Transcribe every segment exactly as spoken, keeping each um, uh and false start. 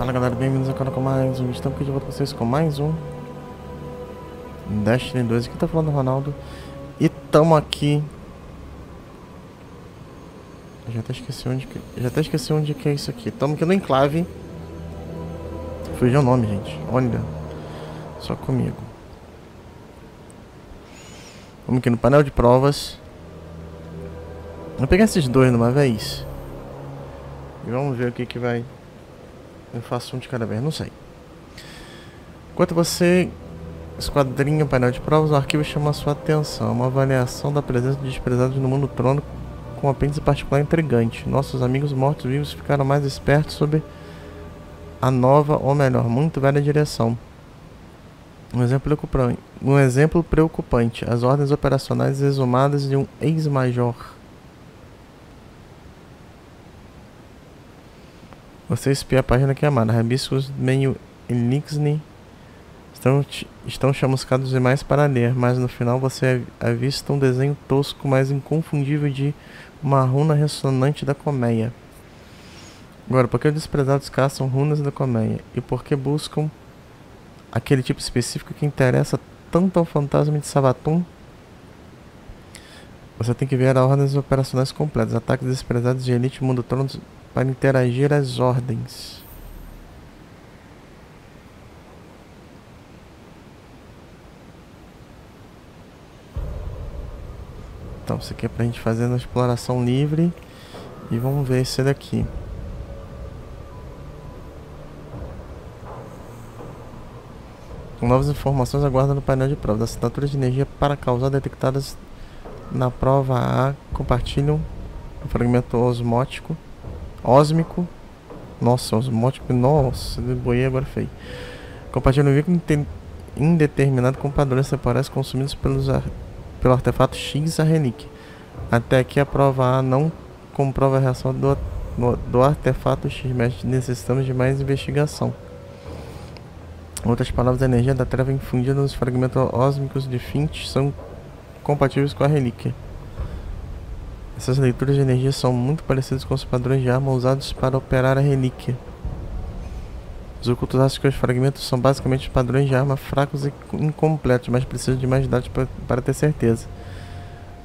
Fala galera, bem-vindos ao canal com mais um. Estamos aqui de volta com vocês com mais um Destiny dois. Aqui tá falando o Ronaldo. E tamo aqui. Eu já até esqueci onde que... Eu já até esqueci onde que é isso aqui. Tamo aqui no enclave. Fugiu o nome, gente. Olha. Só comigo. Vamos aqui no painel de provas. Vou pegar esses dois numa vez. E vamos ver o que que vai... Eu faço um de cada vez, não sei. Enquanto você esquadrinha o painel de provas, o arquivo chama a sua atenção. Uma avaliação da presença de desprezados no mundo trono com um apêndice particular intrigante. Nossos amigos mortos-vivos ficaram mais espertos sobre a nova, ou melhor, muito velha direção. Um exemplo preocupante. Um exemplo preocupante. As ordens operacionais exumadas de um ex-major. Você espia a página que amada. Rabiscos meio elixni estão, estão chamuscados demais para ler, mas no final você avista um desenho tosco, mas inconfundível de uma runa ressonante da colmeia. Agora, por que os desprezados caçam runas da colmeia? E por que buscam aquele tipo específico que interessa tanto ao fantasma de Savatum? Você tem que ver as ordens operacionais completas. Ataques desprezados de elite mundo trono para interagir as ordens. Então, isso aqui é pra gente fazer na exploração livre. E vamos ver esse daqui. Com novas informações, aguarda no painel de provas. As assinaturas de energia para causar detectadas na prova A compartilham o fragmento osmótico. Ósmico. Nossa, osmótico. Nossa, boiei agora feio. Compartilha um vínculo indeterminado com padrões separados consumidos pelos ar, pelo artefato X, a relíquia. Até aqui a prova A não comprova a reação do, do, do artefato X, mas necessitamos de mais investigação. Outras palavras, a energia da treva infundida nos fragmentos ósmicos de Finch são compatíveis com a relíquia. Essas leituras de energia são muito parecidas com os padrões de arma usados para operar a relíquia. Os ocultos acham que os fragmentos são basicamente padrões de arma fracos e incompletos, mas precisam de mais dados para ter certeza.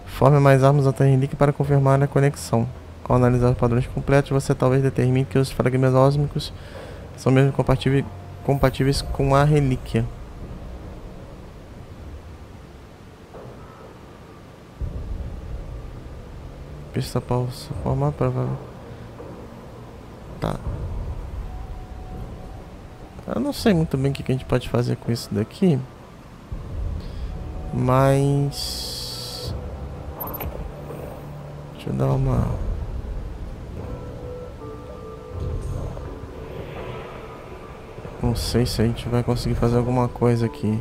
Forme mais armas até a relíquia para confirmar a conexão. Ao analisar os padrões completos, você talvez determine que os fragmentos ósmicos são mesmo compatíveis com a relíquia. Pista posso formar provável. Tá. Eu não sei muito bem o que a gente pode fazer com isso daqui. Mas... deixa eu dar uma... não sei se a gente vai conseguir fazer alguma coisa aqui.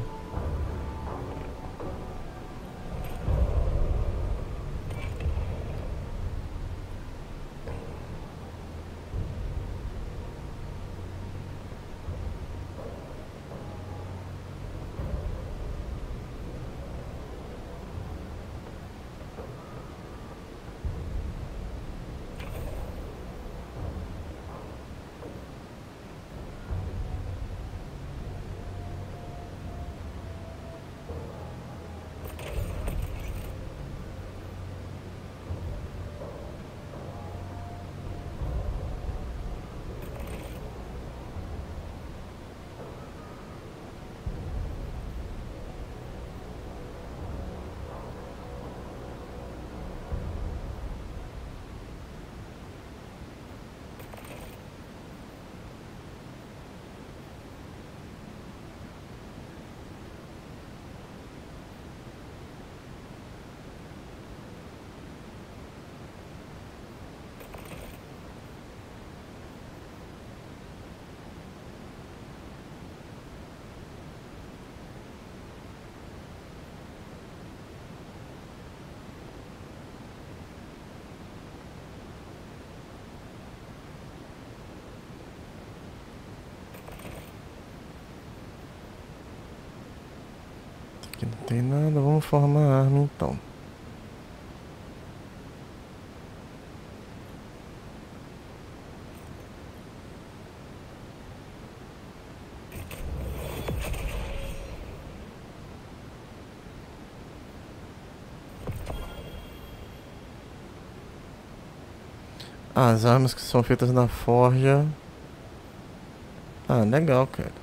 Aqui não tem nada, vamos formar a arma então. As armas que são feitas na forja. Ah, legal, cara.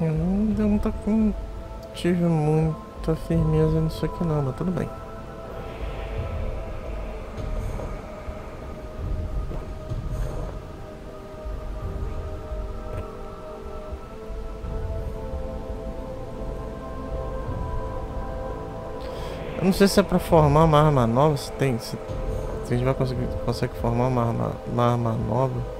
Eu não tá com... tive muita firmeza nisso aqui não, mas tudo bem. Eu não sei se é pra formar uma arma nova, se tem... Se, se a gente vai conseguir consegue formar uma arma, uma arma nova.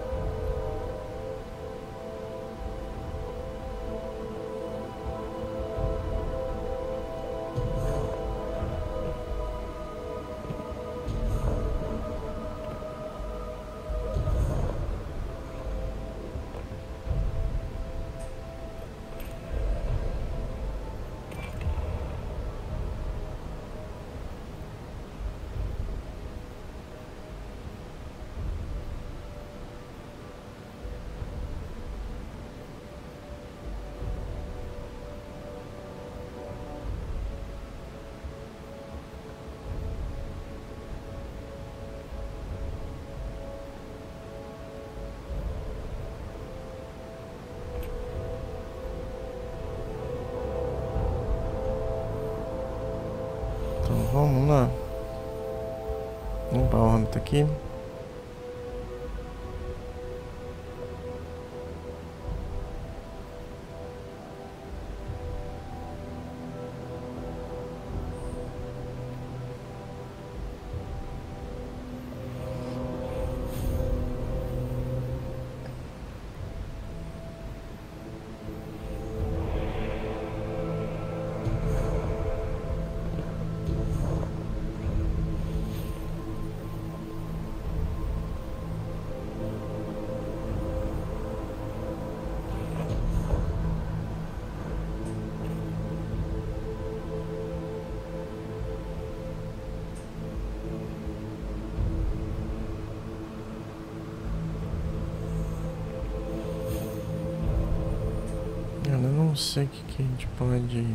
Vamos lá. Vamos para a órbita aqui. Não sei o que, que a gente pode...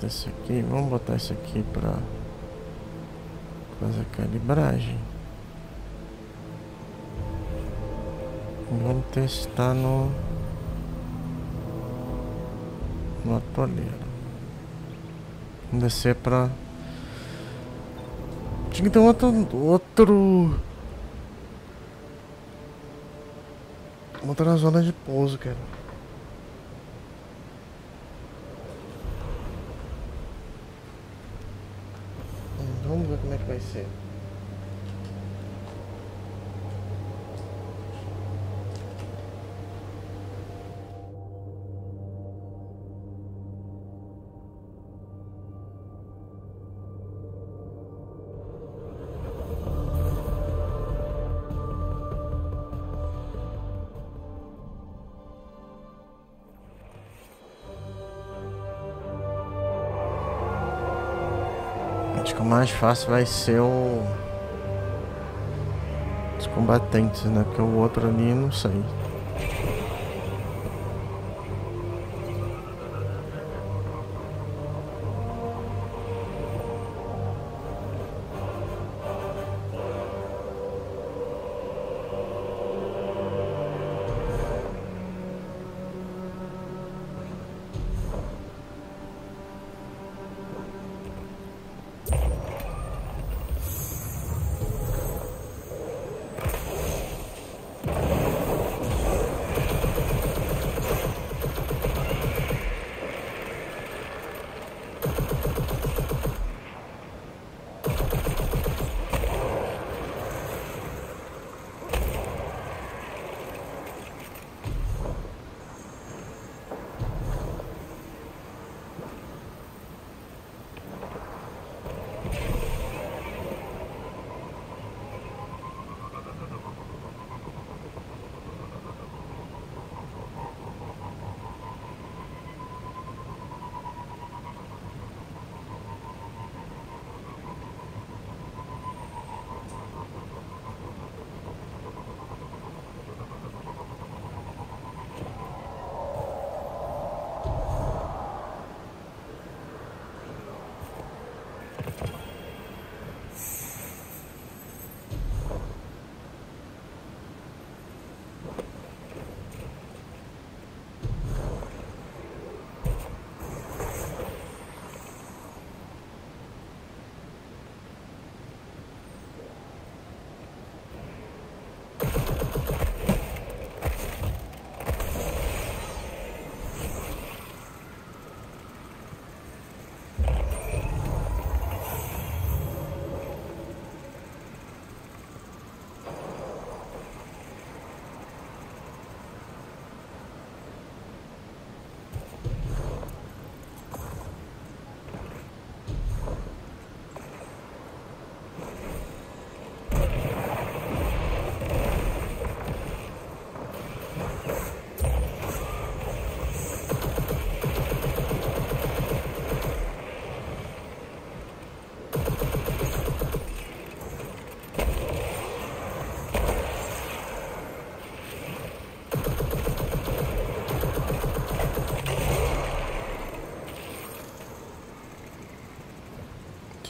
botar isso aqui, vamos botar isso aqui para fazer a calibragem. Vamos testar no... no atoleiro. Vamos descer para... Tinha que ter um outro... outro... Vamos na zona de pouso, cara. Vamos ver como é que vai ser. Acho que o mais fácil vai ser o... os combatentes, né? Porque o outro ali, não sei.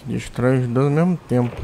Destrói os dois ao mesmo tempo.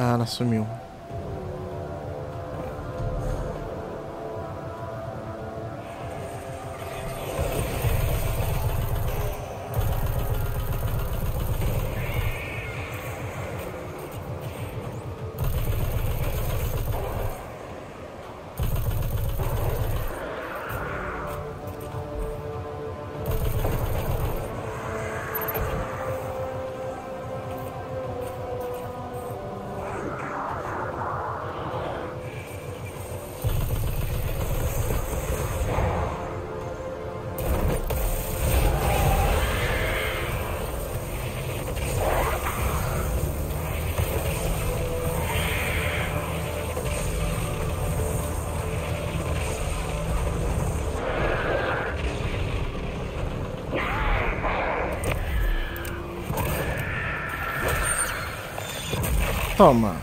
Ah, ela sumiu. Toma.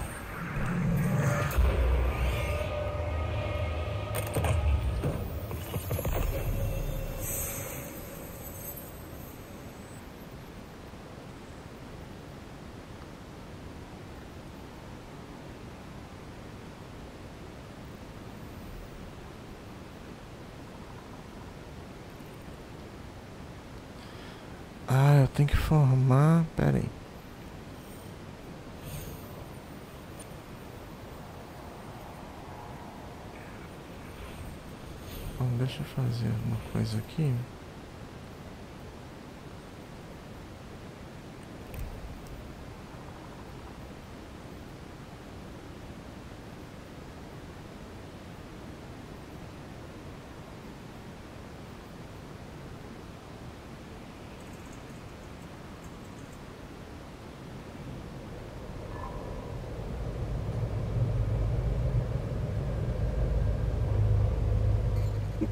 Ah, eu tenho que formar, pera aí. Deixa eu fazer uma coisa aqui.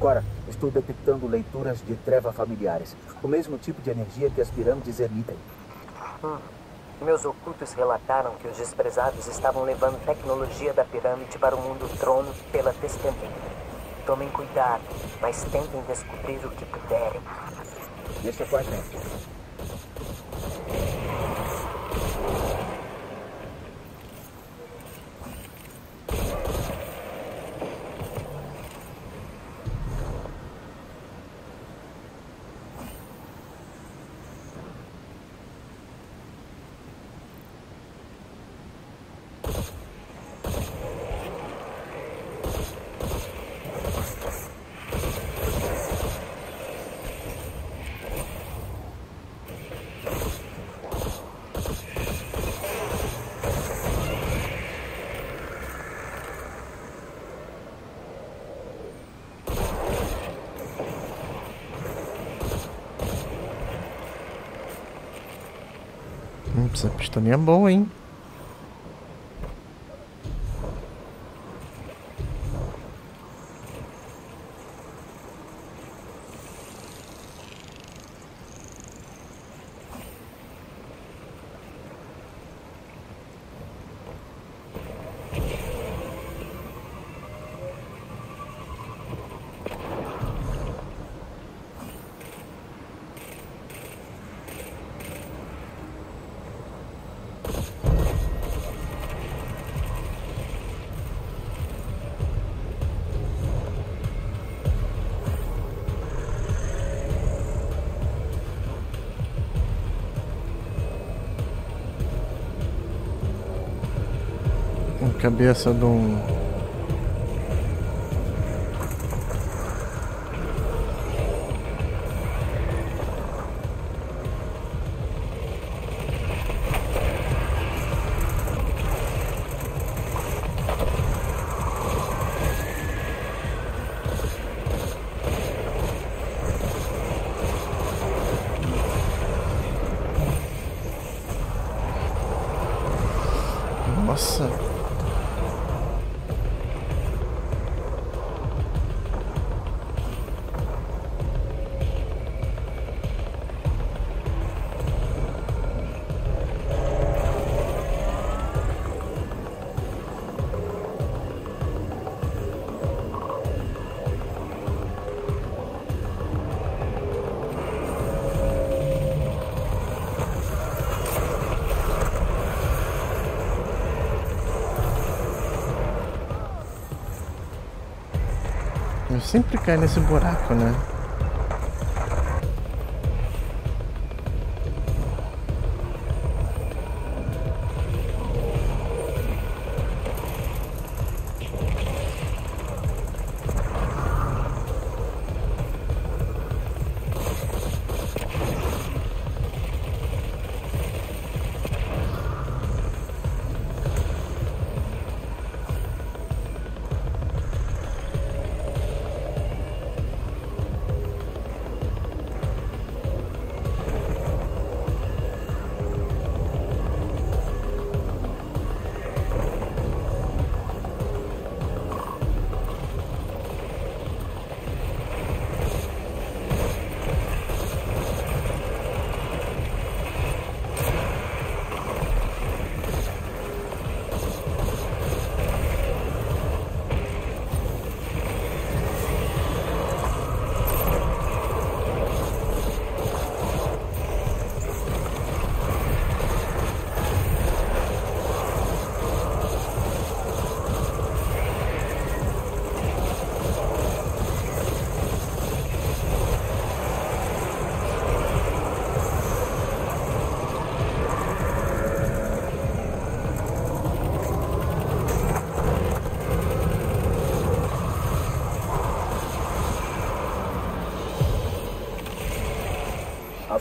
Agora, estou detectando leituras de treva familiares, o mesmo tipo de energia que as pirâmides emitem. Hum. Meus ocultos relataram que os desprezados estavam levando tecnologia da pirâmide para o mundo trono pela testemunha. Tomem cuidado, mas tentem descobrir o que puderem. Deixa com a gente. Hum, essa pistolinha é boa, hein? Cabeça de um... Nossa! Eu sempre caio nesse buraco, né?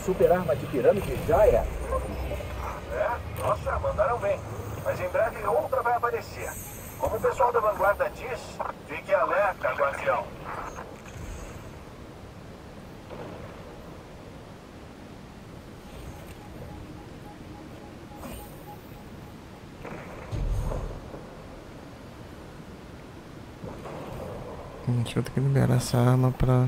Super arma de pirâmide já é. É? Nossa, mandaram bem. Mas em breve outra vai aparecer. Como o pessoal da vanguarda diz, fique alerta, guardião. Hum, deixa eu ter que liberar essa arma pra...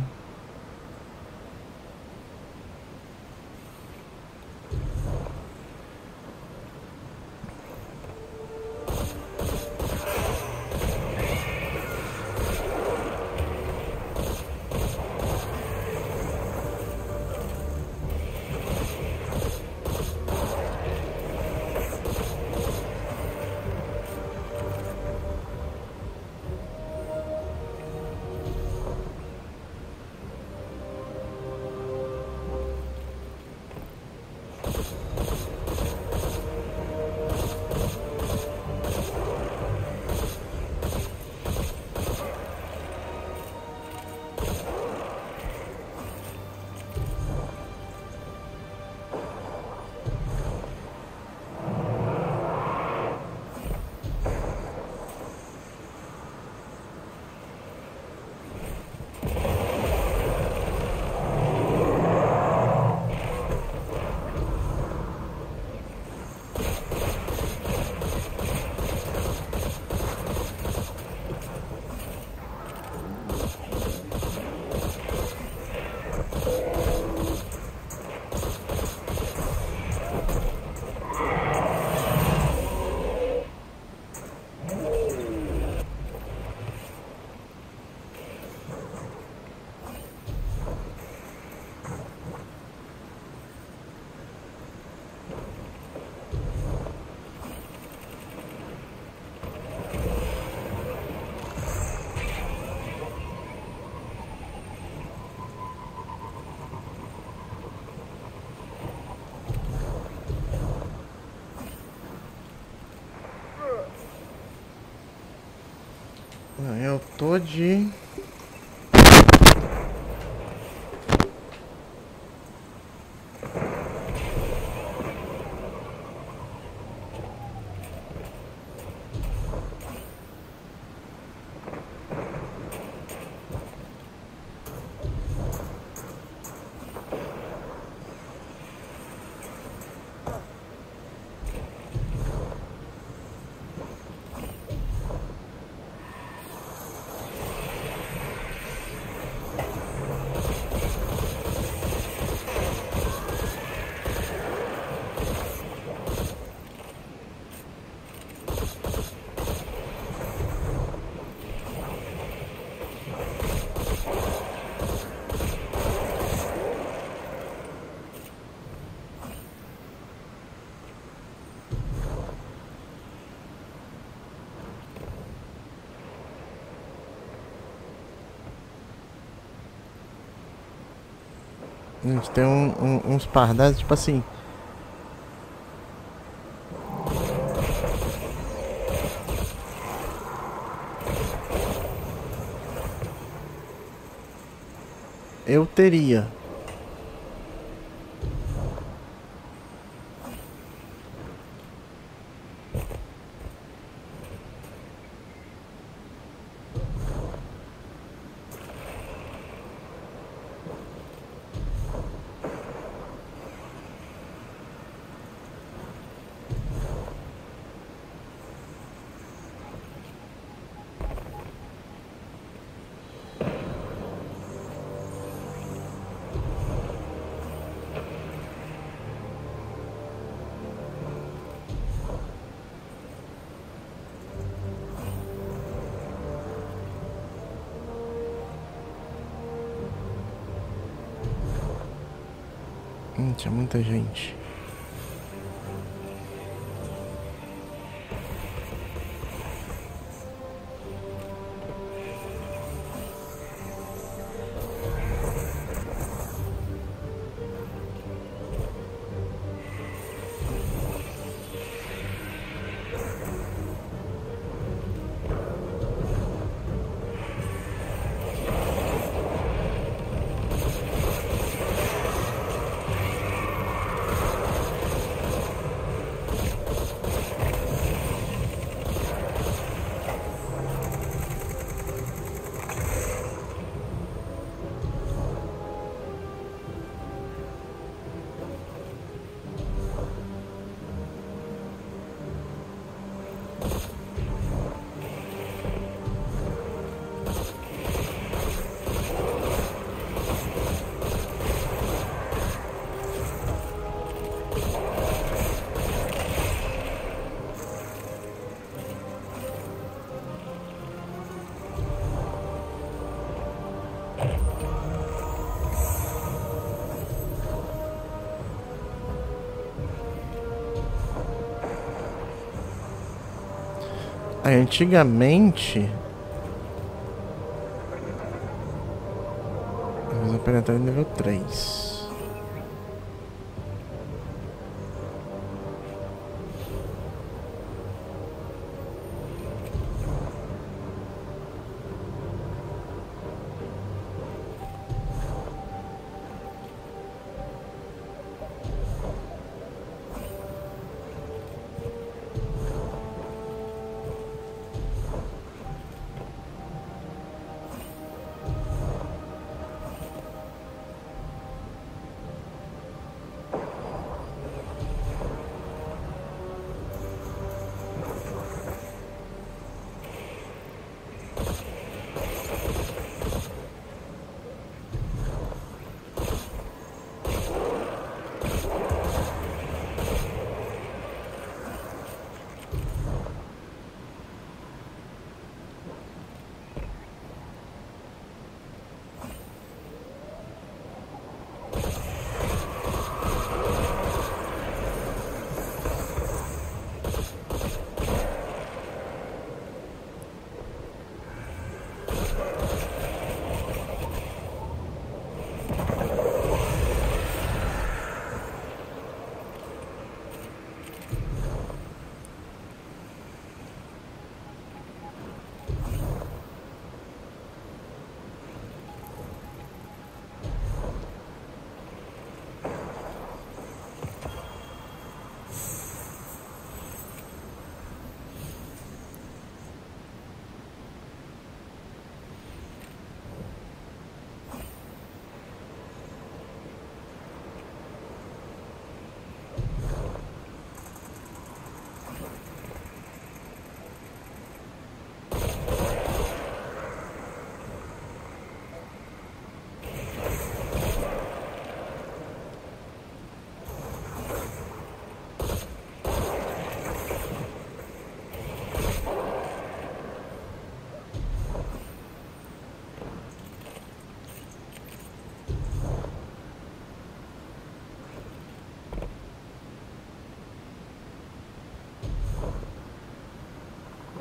Não, eu tô de... Gente, tem um, um, uns pardais, tipo assim. Eu teria. Gente, é muita gente. Antigamente, vamos operar nível três.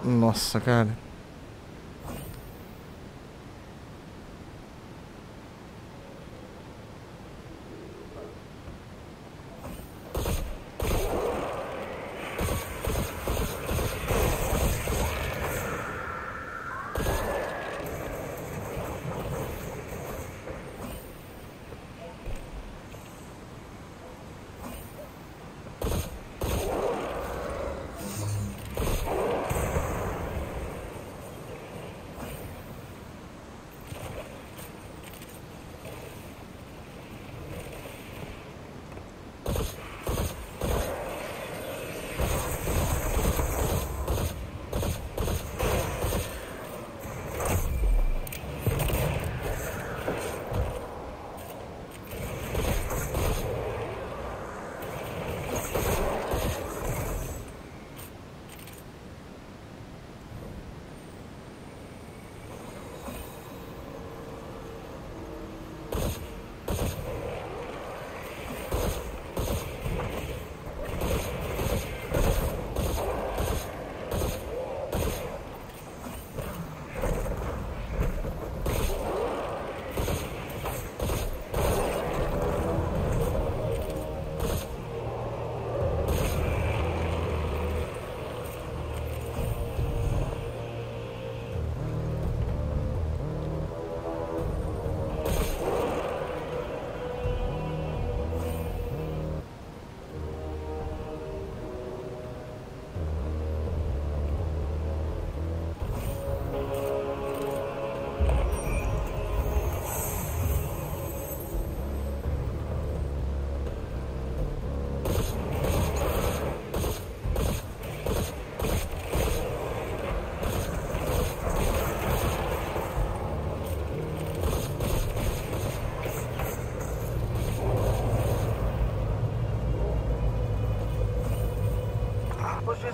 Nossa, cara.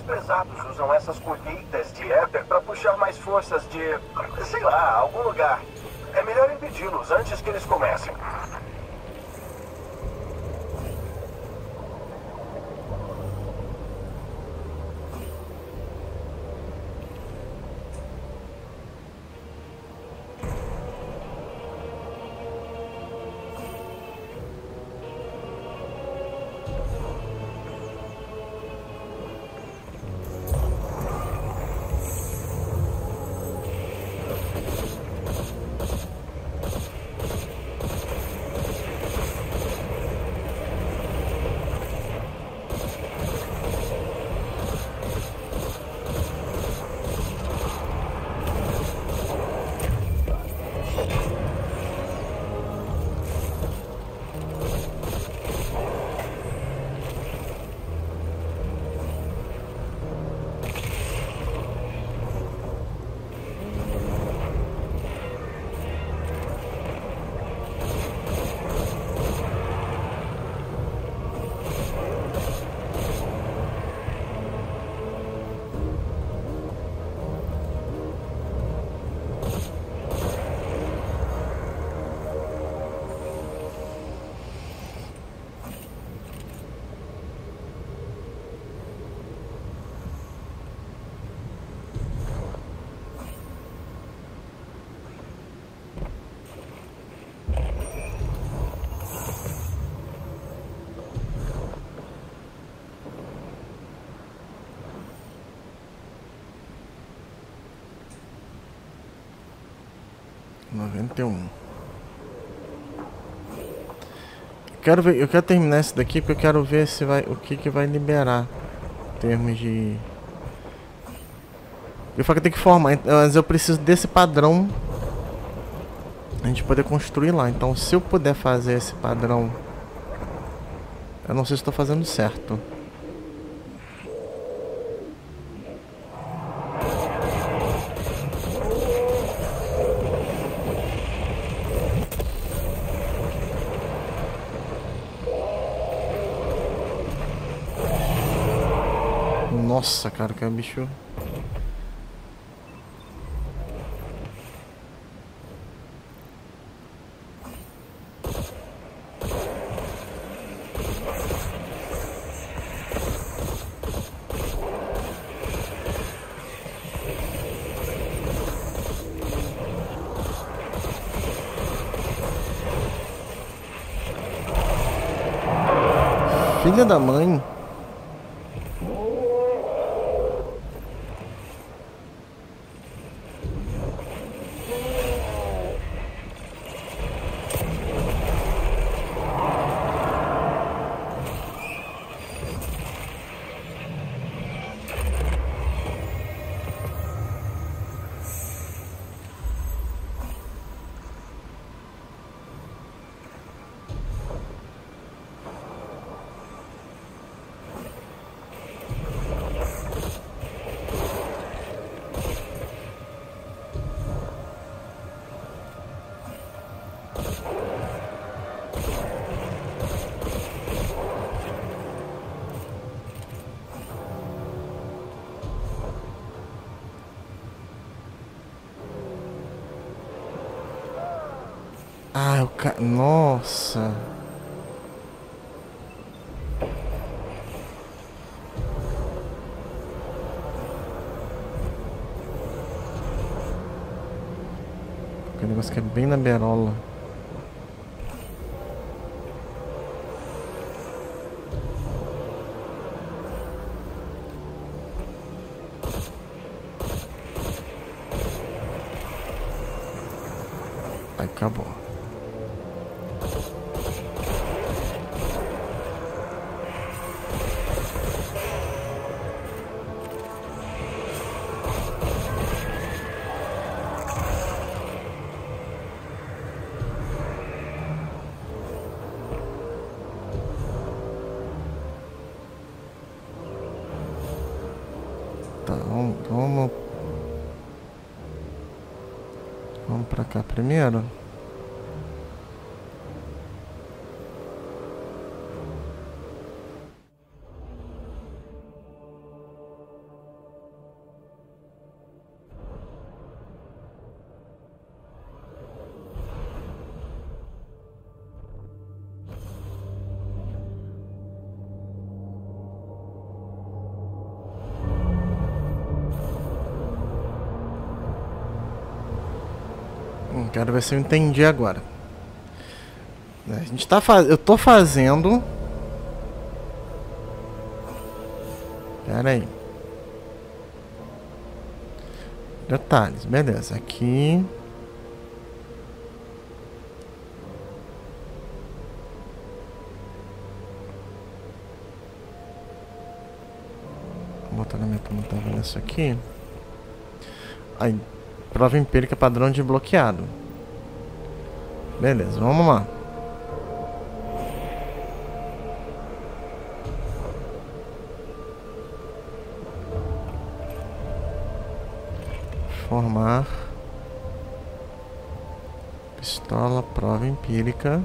Pesados usam essas colheitas de éter para puxar mais forças de, sei lá, algum lugar. É melhor impedi-los antes que eles comecem. noventa e um. Quero ver, eu quero terminar esse daqui porque eu quero ver se vai, o que que vai liberar em termos de... Eu falo que eu tenho que formar, mas eu preciso desse padrão a gente poder construir lá. Então se eu puder fazer esse padrão, eu não sei se estou fazendo certo. Nossa, cara, que é um bicho. Filha da mãe. Ah, o cara... Nossa... O negócio que é bem na berola. Aí, acabou. Vamos, vamos, vamos pra cá primeiro. Quero ver se eu entendi agora. A gente tá faz... Eu tô fazendo. Pera aí. Detalhes, beleza. Aqui. Vou botar na minha ponta isso aqui. Aí. Prova empírica padrão de bloqueado. Beleza, vamos lá. Formar pistola, prova empírica.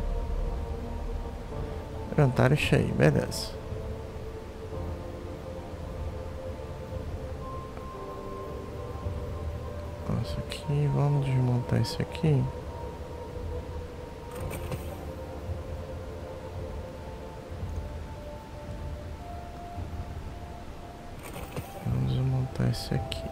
Inventário cheio, beleza. Isso aqui, vamos desmontar isso aqui. Vamos desmontar isso aqui.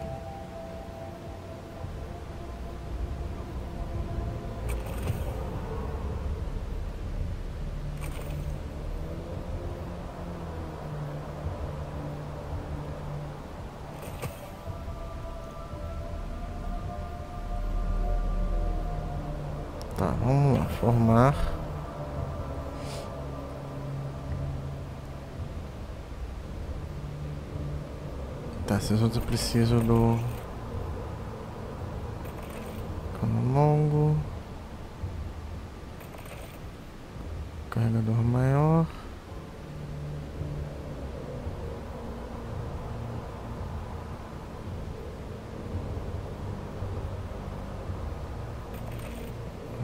Tá, vamos lá, formar. Tá, esses outros eu preciso do cano longo, carregador maior.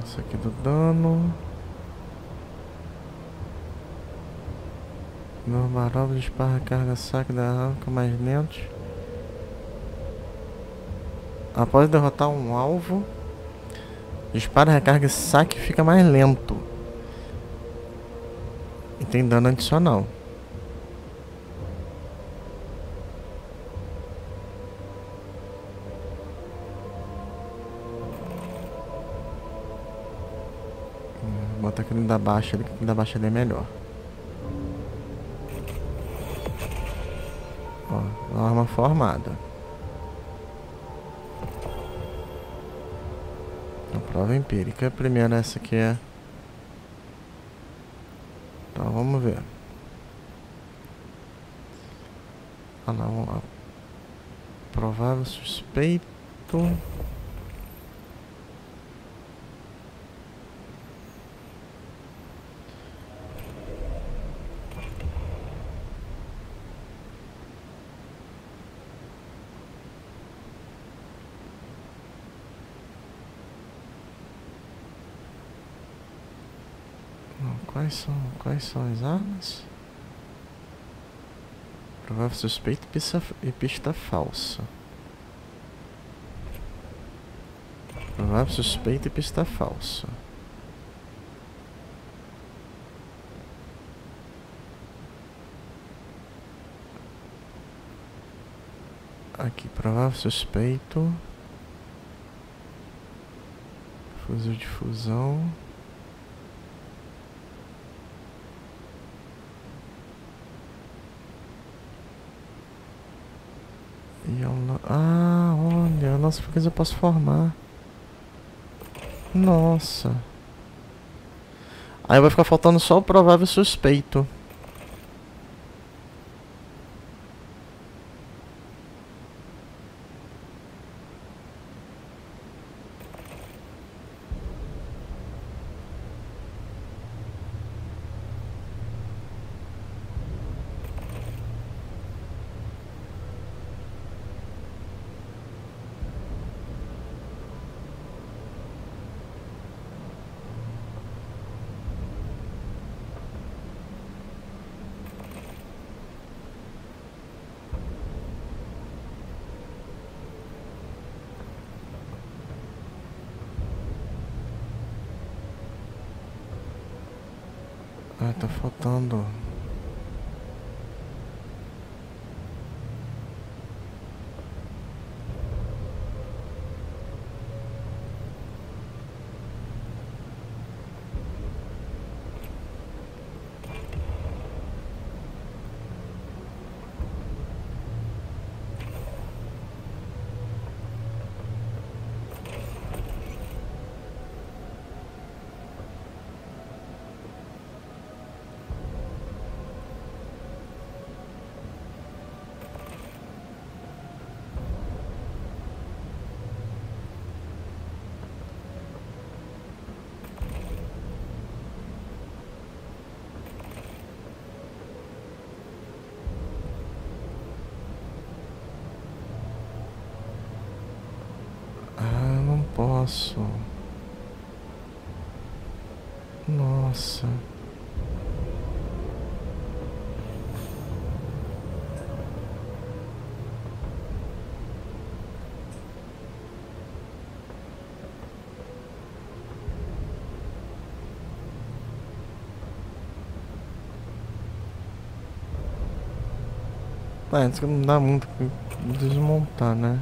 Isso aqui do dano. No marobo dispara carga saque da arranca mais lentos. Após derrotar um alvo, dispara, recarga e saque fica mais lento. E tem dano adicional. Bota aquele da baixa ali, que da baixa ali é melhor. Norma formada. A prova empírica. A primeira essa aqui é... Tá, vamos ver. Ah, não, vamos lá. Provável suspeito. Quais são, quais são as armas? Provável suspeito pista, e pista falsa. Provável suspeito e pista falsa. Aqui, provável suspeito. Fuzil de fusão. Ah, olha, nossa, por que eu posso formar? Nossa. Aí vai ficar faltando só o provável suspeito. Ah, tá faltando. Nossa. Nossa. É, isso não dá muito pra desmontar, né?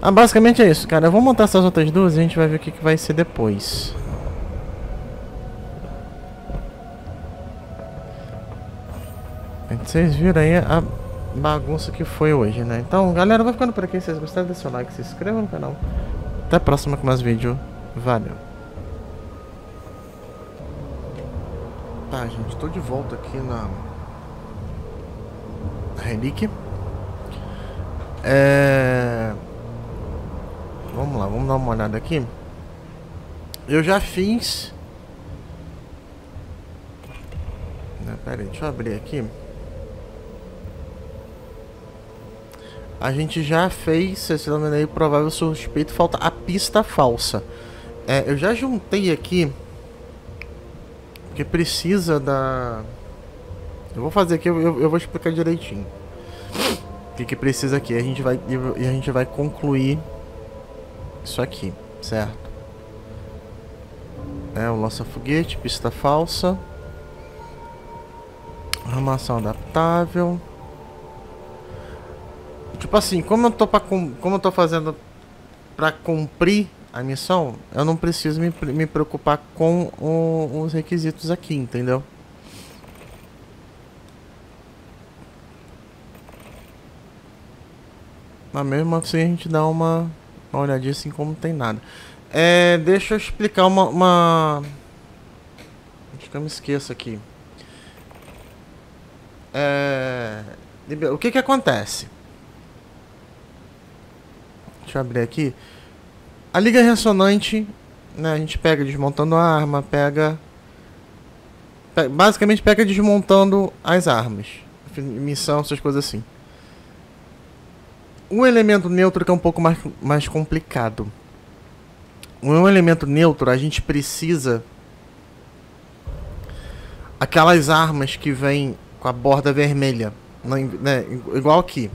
Ah, basicamente é isso, cara. Eu vou montar essas outras duas e a gente vai ver o que, que vai ser depois. Vocês viram aí a bagunça que foi hoje, né? Então, galera, eu vou ficando por aqui. Se vocês gostaram, deixa o seu like, se inscreva no canal. Até a próxima com mais vídeo. Valeu. Tá, gente. Tô de volta aqui na... na relíquia. É... Vamos lá, vamos dar uma olhada aqui. Eu já fiz... Não, pera aí, deixa eu abrir aqui. A gente já fez, se não me engano, provável suspeito, falta a pista falsa. É, eu já juntei aqui, porque precisa da... Eu vou fazer aqui, eu, eu vou explicar direitinho. O que, que precisa aqui, a gente vai, e a gente vai concluir... Isso aqui, certo? É o lança-foguete, pista falsa, armação adaptável, Tipo assim, como eu tô pra, como eu tô fazendo pra cumprir a missão, eu não preciso me, me preocupar com o, os requisitos aqui, entendeu? Mas mesmo assim a gente dá uma, uma olhadinha assim como não tem nada. É, deixa eu explicar uma... uma... Acho que eu me esqueço aqui. É... O que que acontece? Deixa eu abrir aqui. A liga ressonante, né, a gente pega desmontando a arma, pega... Pe- basicamente pega desmontando as armas. Missão, essas coisas assim. Um elemento neutro que é um pouco mais, mais complicado. Um elemento neutro, a gente precisa... Aquelas armas que vêm com a borda vermelha, né, igual aqui.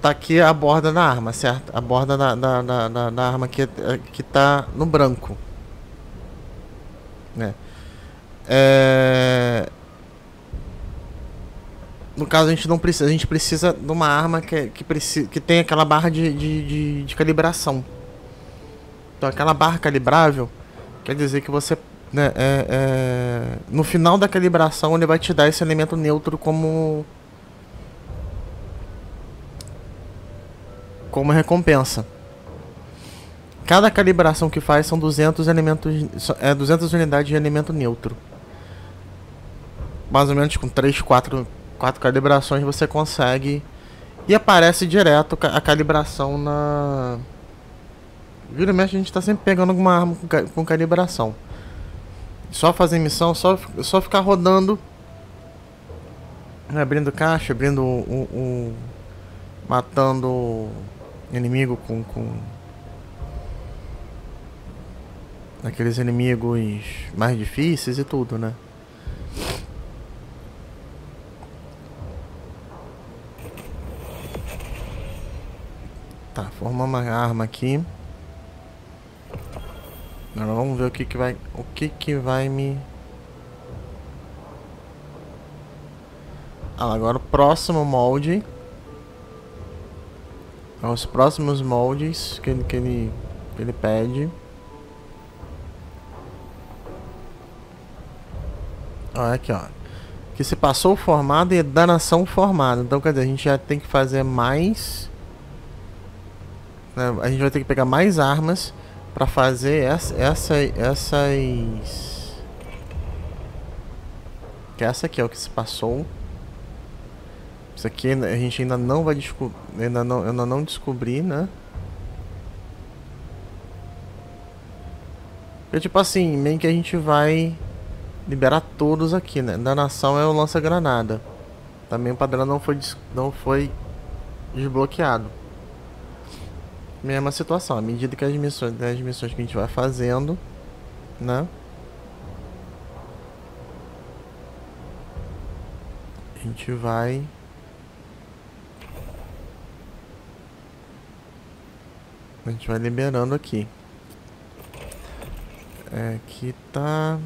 Tá aqui a borda da arma, certo? A borda da, da, da, da, da arma que, que tá no branco. Né? É... No caso a gente não precisa, a gente precisa de uma arma que, que, precisa, que tem aquela barra de, de, de, de calibração. Então aquela barra calibrável quer dizer que você, né, é, é, no final da calibração ele vai te dar esse elemento neutro como como recompensa. Cada calibração que faz são duzentos elementos, é, duzentas unidades de elemento neutro. Mais ou menos com três, quatro... Quatro calibrações você consegue. E aparece direto a calibração na... Vira e mexe, a gente tá sempre pegando alguma arma com calibração. Só fazer missão, só, só ficar rodando, abrindo caixa, abrindo o... Um, um, matando inimigo com... com... Aqueles inimigos mais difíceis e tudo, né? Tá, formamos a arma aqui. Agora vamos ver o que que vai, o que que vai me... Ah, agora o próximo molde. Os próximos moldes que ele, que ele, que ele pede. Olha aqui, ó. Que se passou formado e danação formada. Então, quer dizer, a gente já tem que fazer mais... A gente vai ter que pegar mais armas para fazer essa, essa, essas... Que essa aqui é o que se passou. Isso aqui a gente ainda não vai descobrir, ainda não, ainda não descobri, né? Porque, tipo assim, meio que a gente vai liberar todos aqui, né? Danação é o lança-granada. Também o padrão não foi, não foi desbloqueado. Mesma situação, à medida que as missões, as missões que a gente vai fazendo, né? A gente vai... A gente vai liberando aqui. É, aqui tá...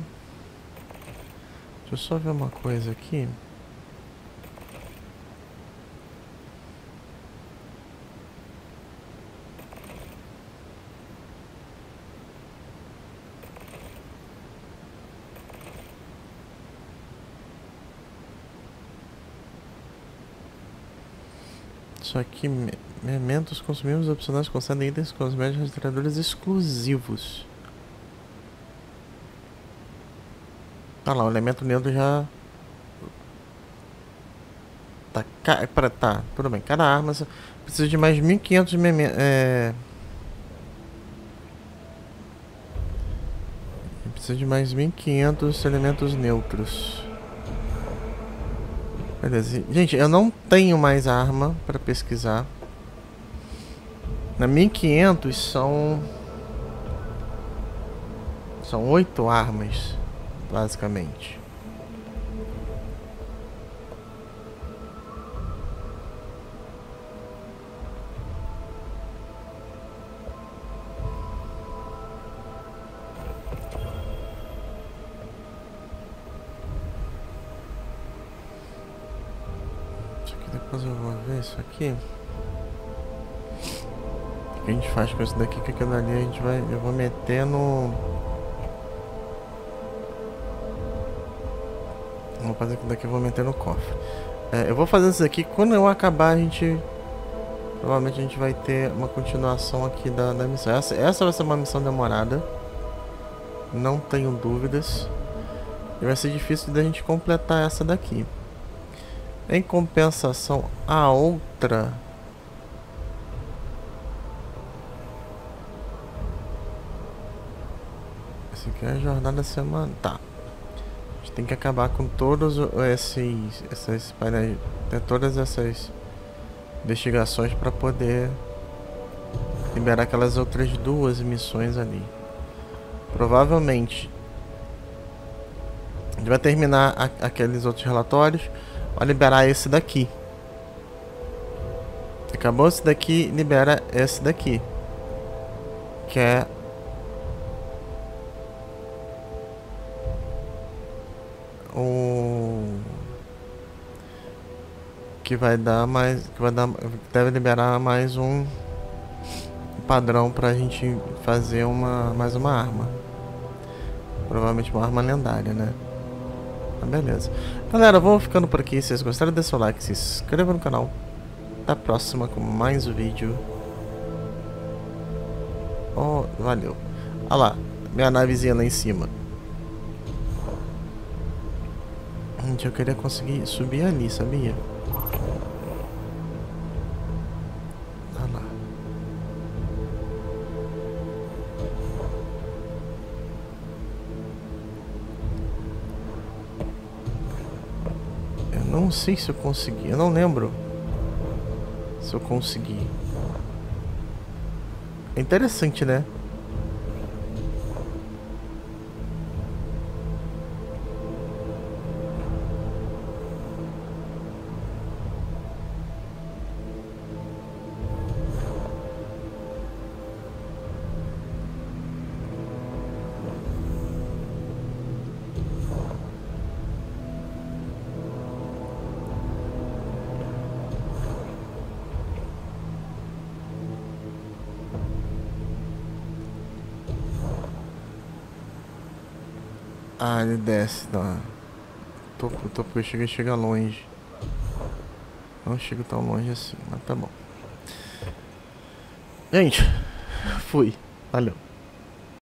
Deixa eu só ver uma coisa aqui. Isso aqui, elementos consumíveis opcionais concedem itens com os médios rastreadores exclusivos. Tá lá, o elemento neutro já... Tá, pra, tá, tudo bem. Cada arma precisa de mais mil e quinhentos mementos. É... Precisa de mais mil e quinhentos elementos neutros. Beleza. Gente, eu não tenho mais arma para pesquisar. Na mil e quinhentos são... São oito armas, basicamente. Depois eu vou ver isso aqui. que a gente faz com isso daqui, que aquilo ali a gente vai... Eu vou meter no... Vou fazer aquilo daqui, eu vou meter no cofre. É, eu vou fazendo isso aqui, quando eu acabar a gente... Provavelmente a gente vai ter uma continuação aqui da, da missão. Essa, essa vai ser uma missão demorada. Não tenho dúvidas. E vai ser difícil da gente completar essa daqui. Em compensação, a outra... Essa aqui é a jornada semanal. Tá. A gente tem que acabar com todos esses... Essas painéis... Tem todas essas... Investigações para poder... Liberar aquelas outras duas missões ali. Provavelmente... A gente vai terminar a, aqueles outros relatórios. Vai liberar esse daqui. Acabou esse daqui, libera esse daqui. Que é... O... Que vai dar mais... Que vai dar, deve liberar mais um padrão pra gente fazer uma, mais uma arma. Provavelmente uma arma lendária, né? Beleza. Galera, vou ficando por aqui. Se vocês gostaram, deixa o like, se inscreva no canal. Até a próxima com mais um vídeo. Oh, valeu. Olha lá, minha navezinha lá em cima. Gente, eu queria conseguir subir ali, sabia? Olha lá. Não sei se eu consegui, eu não lembro se eu consegui. É interessante, né? Ah, ele desce, tá. Tô, tô porque eu cheguei, chega longe. Não chego tão longe assim, mas tá bom. Gente, fui. Valeu.